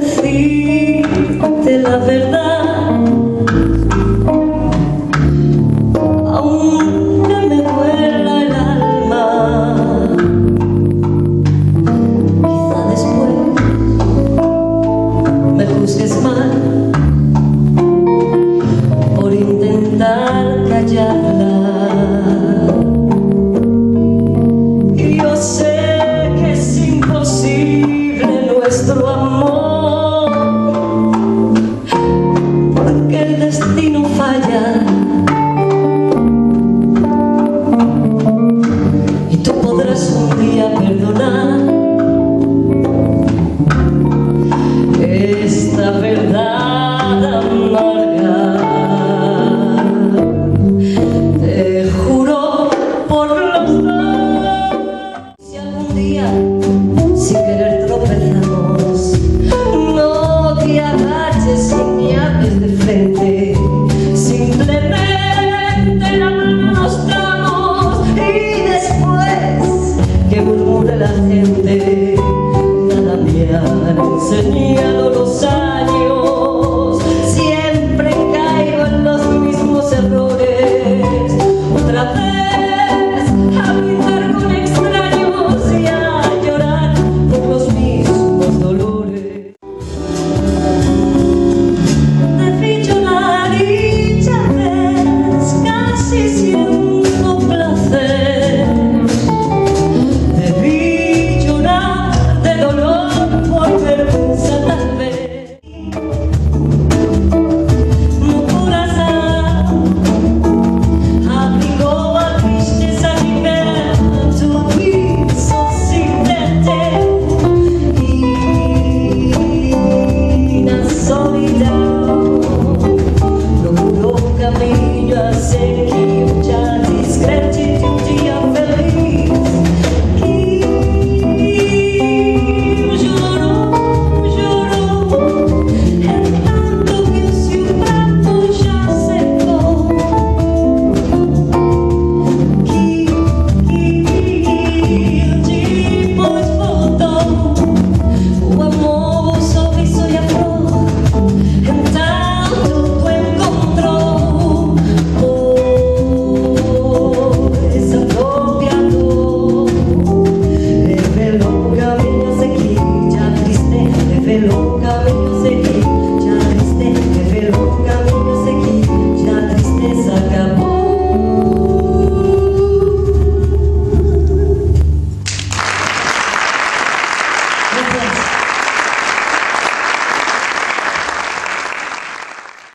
Decirte la verdad, aunque me duela el alma, quizá después me juzgues mal por intentar callarla. Y yo sé que es imposible nuestro amor, no te agaches y me hables de frente.